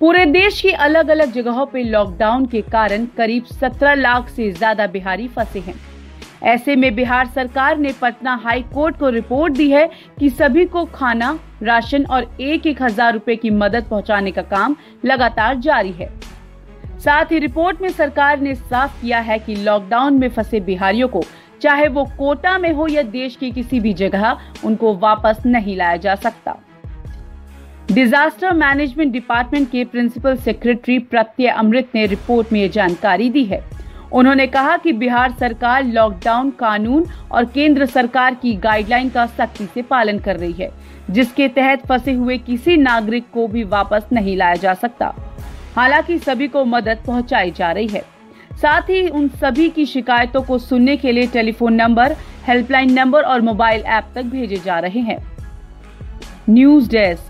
पूरे देश की अलग अलग जगहों पर लॉकडाउन के कारण करीब 17 लाख से ज्यादा बिहारी फंसे हैं। ऐसे में बिहार सरकार ने पटना हाई कोर्ट को रिपोर्ट दी है कि सभी को खाना, राशन और 1-1 हजार रुपए की मदद पहुंचाने का काम लगातार जारी है। साथ ही रिपोर्ट में सरकार ने साफ किया है कि लॉकडाउन में फंसे बिहारियों को, चाहे वो कोटा में हो या देश की किसी भी जगह, उनको वापस नहीं लाया जा सकता। डिजास्टर मैनेजमेंट डिपार्टमेंट के प्रिंसिपल सेक्रेटरी प्रत्यय अमृत ने रिपोर्ट में ये जानकारी दी है। उन्होंने कहा कि बिहार सरकार लॉकडाउन कानून और केंद्र सरकार की गाइडलाइन का सख्ती से पालन कर रही है, जिसके तहत फंसे हुए किसी नागरिक को भी वापस नहीं लाया जा सकता। हालांकि सभी को मदद पहुंचाई जा रही है। साथ ही उन सभी की शिकायतों को सुनने के लिए टेलीफोन नंबर, हेल्पलाइन नंबर और मोबाइल ऐप तक भेजे जा रहे हैं। News desk.